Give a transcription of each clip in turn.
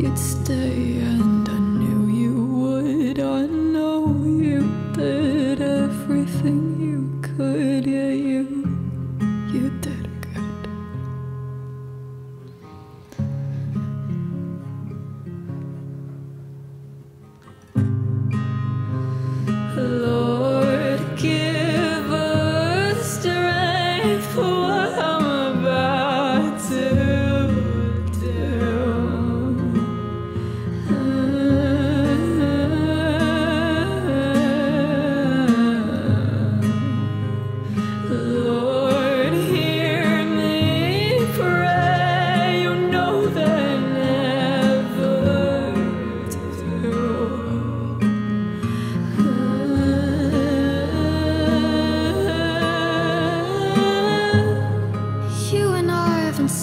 you'd stay, and I knew you would. I know you did everything you could. Yeah, you did good. Lord, give us strength for what I'm about to.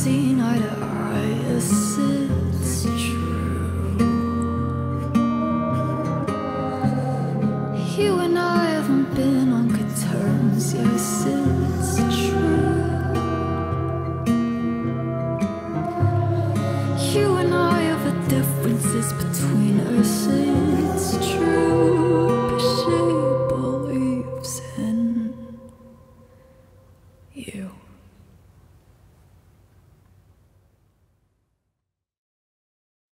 Seen eye to eye, yes, it's true. You and I haven't been on good terms, yes, it's true. You and I have the differences between us, it's true. But she believes in you.